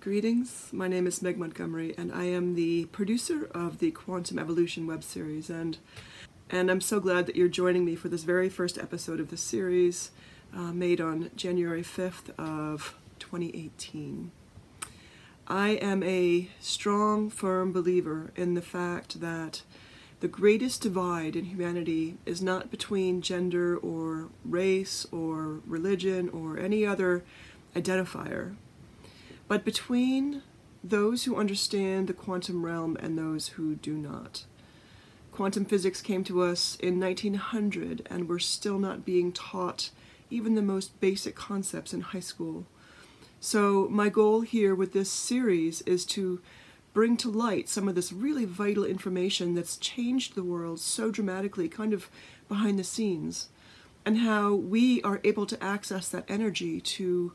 Greetings, my name is Meg Montgomery and I am the producer of the Quantum Evolution web series, and I'm so glad that you're joining me for this very first episode of the series, made on January 5th of 2018. I am a strong, firm believer in the fact that the greatest divide in humanity is not between gender or race or religion or any other identifier, but between those who understand the quantum realm and those who do not. Quantum physics came to us in 1900, and we're still not being taught even the most basic concepts in high school. So my goal here with this series is to bring to light some of this really vital information that's changed the world so dramatically, kind of behind the scenes, and how we are able to access that energy to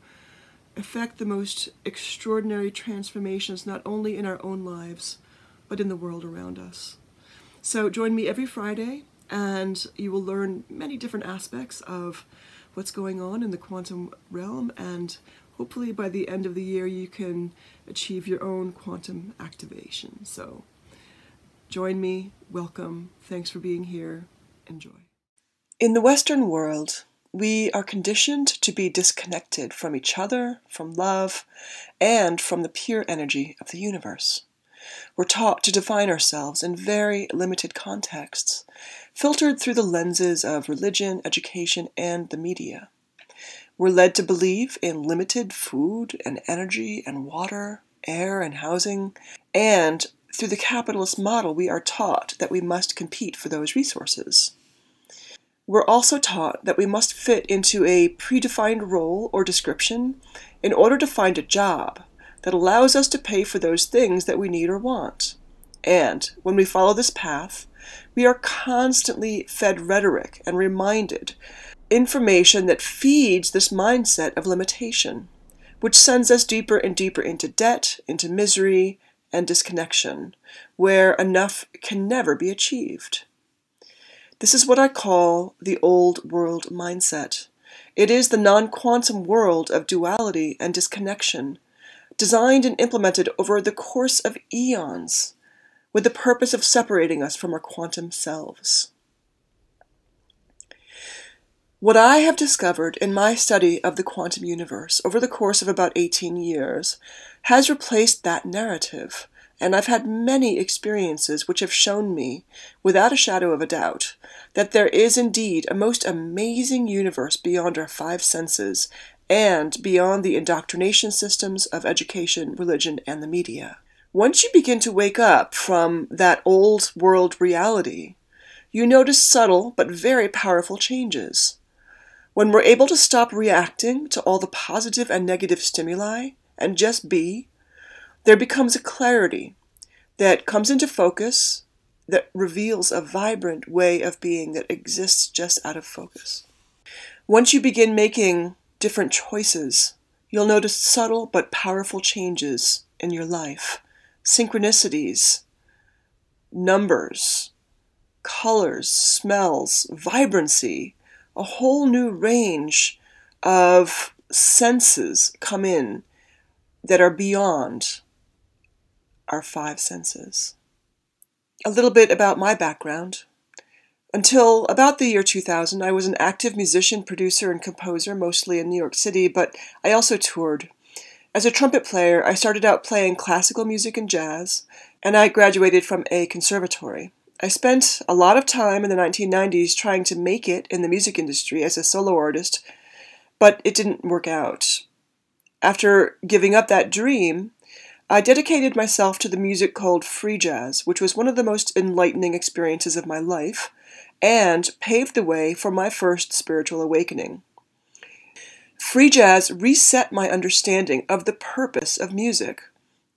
affect the most extraordinary transformations, not only in our own lives, but in the world around us. So join me every Friday, and you will learn many different aspects of what's going on in the quantum realm, and hopefully by the end of the year you can achieve your own quantum activation. So join me, welcome, thanks for being here, enjoy. In the Western world, we are conditioned to be disconnected from each other, from love, and from the pure energy of the universe. We're taught to define ourselves in very limited contexts, filtered through the lenses of religion, education, and the media. We're led to believe in limited food and energy and water, air and housing, and through the capitalist model we are taught that we must compete for those resources. We're also taught that we must fit into a predefined role or description in order to find a job that allows us to pay for those things that we need or want. And when we follow this path, we are constantly fed rhetoric and reminded information that feeds this mindset of limitation, which sends us deeper and deeper into debt, into misery, and disconnection, where enough can never be achieved. This is what I call the old world mindset. It is the non-quantum world of duality and disconnection, designed and implemented over the course of eons, with the purpose of separating us from our quantum selves. What I have discovered in my study of the quantum universe over the course of about 18 years has replaced that narrative. And I've had many experiences which have shown me, without a shadow of a doubt, that there is indeed a most amazing universe beyond our five senses and beyond the indoctrination systems of education, religion, and the media. Once you begin to wake up from that old world reality, you notice subtle but very powerful changes. When we're able to stop reacting to all the positive and negative stimuli and just be, there becomes a clarity that comes into focus that reveals a vibrant way of being that exists just out of focus. Once you begin making different choices, you'll notice subtle but powerful changes in your life. Synchronicities, numbers, colors, smells, vibrancy, a whole new range of senses come in that are beyond our five senses. A little bit about my background. Until about the year 2000, I was an active musician, producer, and composer, mostly in New York City, but I also toured. As a trumpet player, I started out playing classical music and jazz, and I graduated from a conservatory. I spent a lot of time in the 1990s trying to make it in the music industry as a solo artist, but it didn't work out. After giving up that dream, I dedicated myself to the music called free jazz, which was one of the most enlightening experiences of my life, and paved the way for my first spiritual awakening. Free jazz reset my understanding of the purpose of music.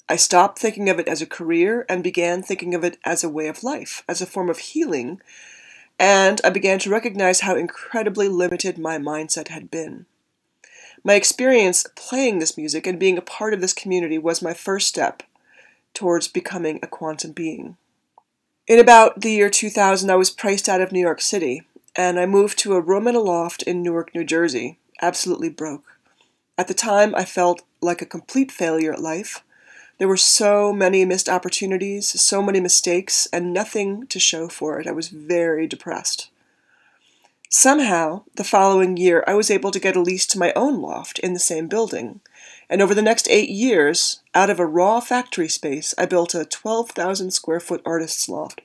I stopped thinking of it as a career and began thinking of it as a way of life, as a form of healing, and I began to recognize how incredibly limited my mindset had been. My experience playing this music and being a part of this community was my first step towards becoming a quantum being. In about the year 2000, I was priced out of New York City, and I moved to a room in a loft in Newark, New Jersey, absolutely broke. At the time, I felt like a complete failure at life. There were so many missed opportunities, so many mistakes, and nothing to show for it. I was very depressed. Somehow, the following year, I was able to get a lease to my own loft in the same building, and over the next 8 years, out of a raw factory space, I built a 12,000-square-foot artist's loft,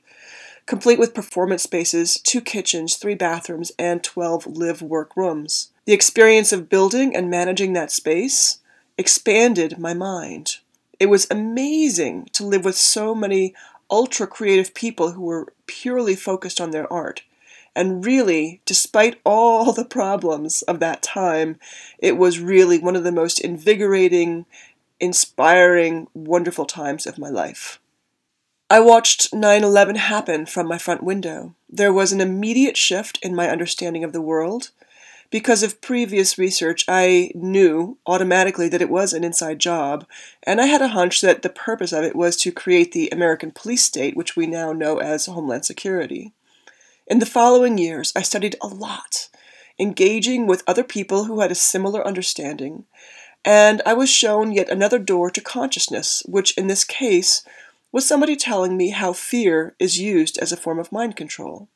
complete with performance spaces, 2 kitchens, 3 bathrooms, and 12 live-work rooms. The experience of building and managing that space expanded my mind. It was amazing to live with so many ultra-creative people who were purely focused on their art. And really, despite all the problems of that time, it was really one of the most invigorating, inspiring, wonderful times of my life. I watched 9/11 happen from my front window. There was an immediate shift in my understanding of the world. Because of previous research, I knew automatically that it was an inside job, and I had a hunch that the purpose of it was to create the American police state, which we now know as Homeland Security. In the following years, I studied a lot, engaging with other people who had a similar understanding, and I was shown yet another door to consciousness, which in this case was somebody telling me how fear is used as a form of mind control.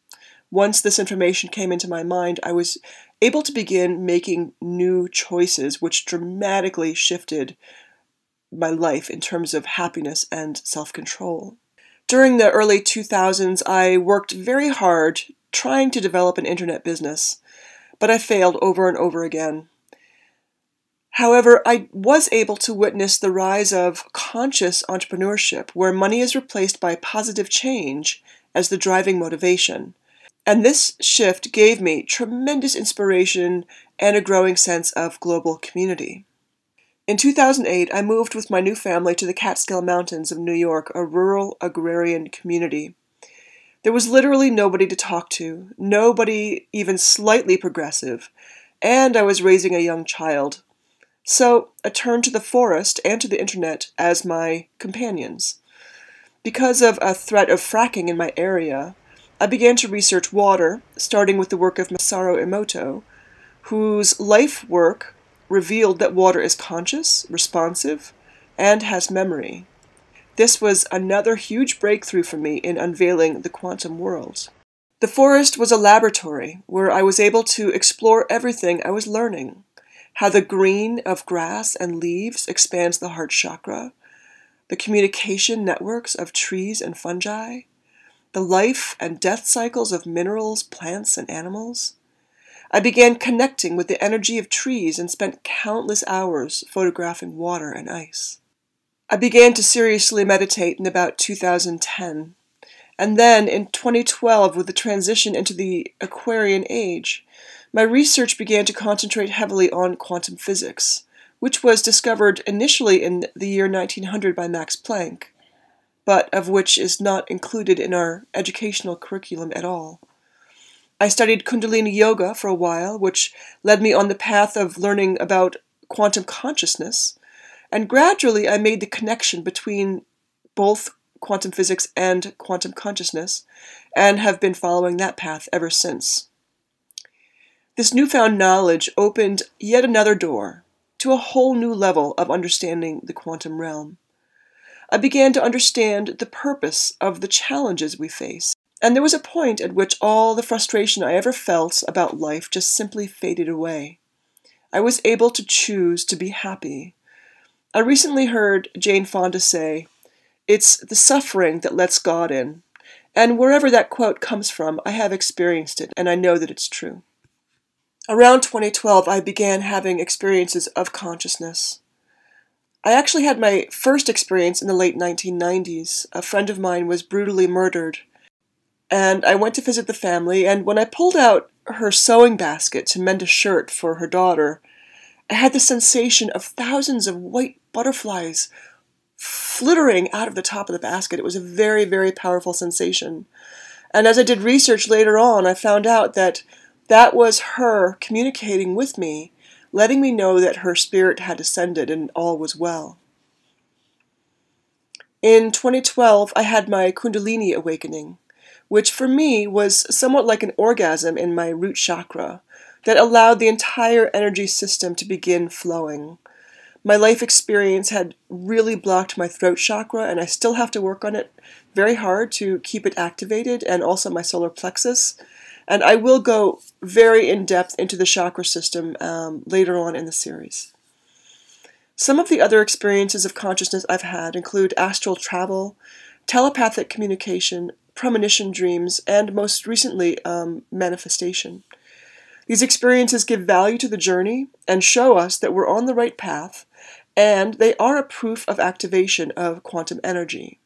Once this information came into my mind, I was able to begin making new choices, which dramatically shifted my life in terms of happiness and self-control. During the early 2000s, I worked very hard trying to develop an internet business, but I failed over and over again. However, I was able to witness the rise of conscious entrepreneurship, where money is replaced by positive change as the driving motivation. And this shift gave me tremendous inspiration and a growing sense of global community. In 2008, I moved with my new family to the Catskill Mountains of New York, a rural agrarian community. There was literally nobody to talk to, nobody even slightly progressive, and I was raising a young child. So I turned to the forest and to the internet as my companions. Because of a threat of fracking in my area, I began to research water, starting with the work of Masaru Emoto, whose life work revealed that water is conscious, responsive, and has memory. This was another huge breakthrough for me in unveiling the quantum world. The forest was a laboratory where I was able to explore everything I was learning, how the green of grass and leaves expands the heart chakra, the communication networks of trees and fungi, the life and death cycles of minerals, plants, and animals. I began connecting with the energy of trees and spent countless hours photographing water and ice. I began to seriously meditate in about 2010, and then in 2012, with the transition into the Aquarian Age, my research began to concentrate heavily on quantum physics, which was discovered initially in the year 1900 by Max Planck, but of which is not included in our educational curriculum at all. I studied Kundalini yoga for a while, which led me on the path of learning about quantum consciousness, and gradually I made the connection between both quantum physics and quantum consciousness, and have been following that path ever since. This newfound knowledge opened yet another door to a whole new level of understanding the quantum realm. I began to understand the purpose of the challenges we face, and there was a point at which all the frustration I ever felt about life just simply faded away. I was able to choose to be happy. I recently heard Jane Fonda say, "It's the suffering that lets God in," and wherever that quote comes from, I have experienced it, and I know that it's true. Around 2012, I began having experiences of consciousness. I actually had my first experience in the late 1990s. A friend of mine was brutally murdered, and I went to visit the family, and when I pulled out her sewing basket to mend a shirt for her daughter, I had the sensation of thousands of white butterflies flittering out of the top of the basket. It was a very, very powerful sensation. And as I did research later on, I found out that that was her communicating with me, letting me know that her spirit had ascended and all was well. In 2012, I had my Kundalini awakening, which for me was somewhat like an orgasm in my root chakra that allowed the entire energy system to begin flowing. My life experience had really blocked my throat chakra, and I still have to work on it very hard to keep it activated, and also my solar plexus. And I will go very in-depth into the chakra system later on in the series. Some of the other experiences of consciousness I've had include astral travel, telepathic communication, premonition dreams, and most recently, manifestation. These experiences give value to the journey and show us that we're on the right path, and they are a proof of activation of quantum energy.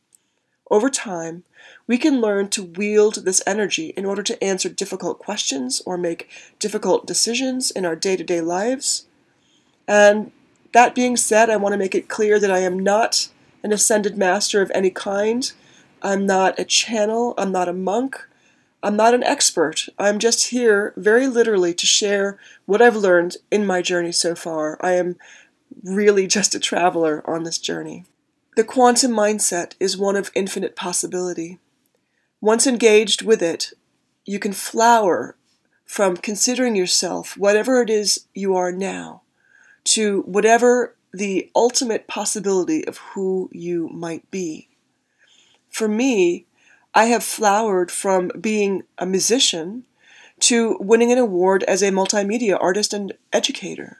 Over time, we can learn to wield this energy in order to answer difficult questions or make difficult decisions in our day-to-day lives. And that being said, I want to make it clear that I am not an ascended master of any kind. I'm not a channel. I'm not a monk. I'm not an expert. I'm just here very literally to share what I've learned in my journey so far. I am really just a traveler on this journey. The quantum mindset is one of infinite possibility. Once engaged with it, you can flower from considering yourself whatever it is you are now to whatever the ultimate possibility of who you might be. For me, I have flowered from being a musician to winning an award as a multimedia artist and educator.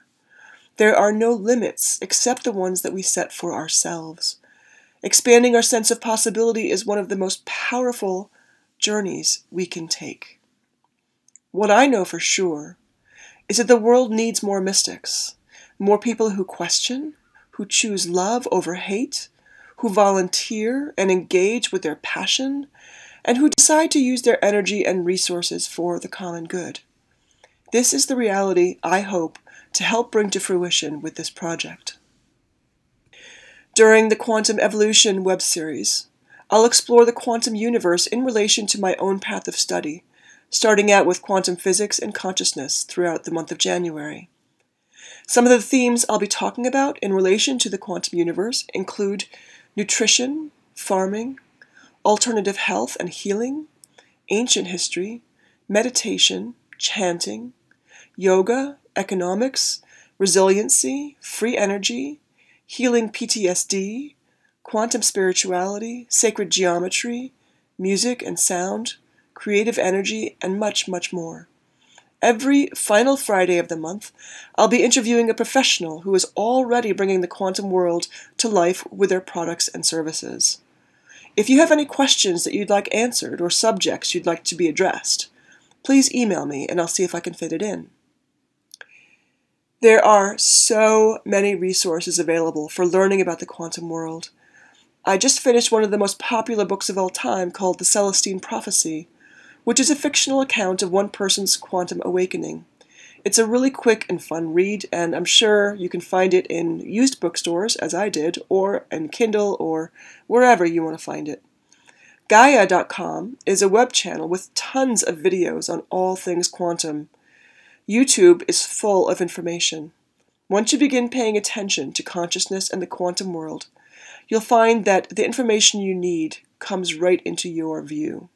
There are no limits except the ones that we set for ourselves. Expanding our sense of possibility is one of the most powerful journeys we can take. What I know for sure is that the world needs more mystics, more people who question, who choose love over hate, who volunteer and engage with their passion, and who decide to use their energy and resources for the common good. This is the reality I hope to help bring to fruition with this project. During the Quantum Evolution web series, I'll explore the quantum universe in relation to my own path of study, starting out with quantum physics and consciousness throughout the month of January. Some of the themes I'll be talking about in relation to the quantum universe include nutrition, farming, alternative health and healing, ancient history, meditation, chanting, yoga, economics, resiliency, free energy, healing PTSD, quantum spirituality, sacred geometry, music and sound, creative energy, and much, much more. Every final Friday of the month, I'll be interviewing a professional who is already bringing the quantum world to life with their products and services. If you have any questions that you'd like answered or subjects you'd like to be addressed, please email me and I'll see if I can fit it in. There are so many resources available for learning about the quantum world. I just finished one of the most popular books of all time called The Celestine Prophecy, which is a fictional account of one person's quantum awakening. It's a really quick and fun read, and I'm sure you can find it in used bookstores, as I did, or in Kindle, or wherever you want to find it. Gaia.com is a web channel with tons of videos on all things quantum. YouTube is full of information. Once you begin paying attention to consciousness and the quantum world, you'll find that the information you need comes right into your view.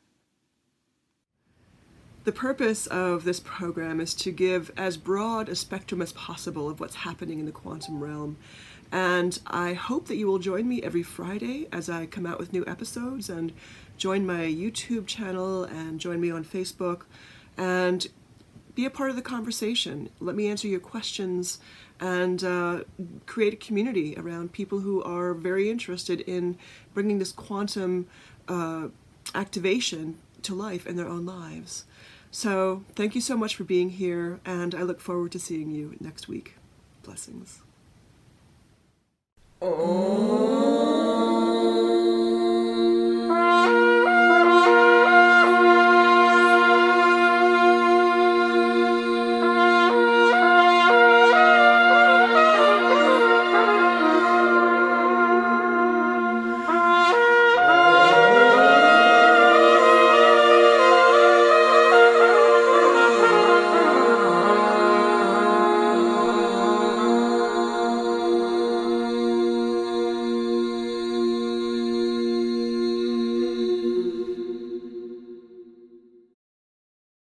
The purpose of this program is to give as broad a spectrum as possible of what's happening in the quantum realm. And I hope that you will join me every Friday as I come out with new episodes, and join my YouTube channel and join me on Facebook and be a part of the conversation. Let me answer your questions and create a community around people who are very interested in bringing this quantum activation to life in their own lives. So thank you so much for being here, and I look forward to seeing you next week. Blessings. Oh.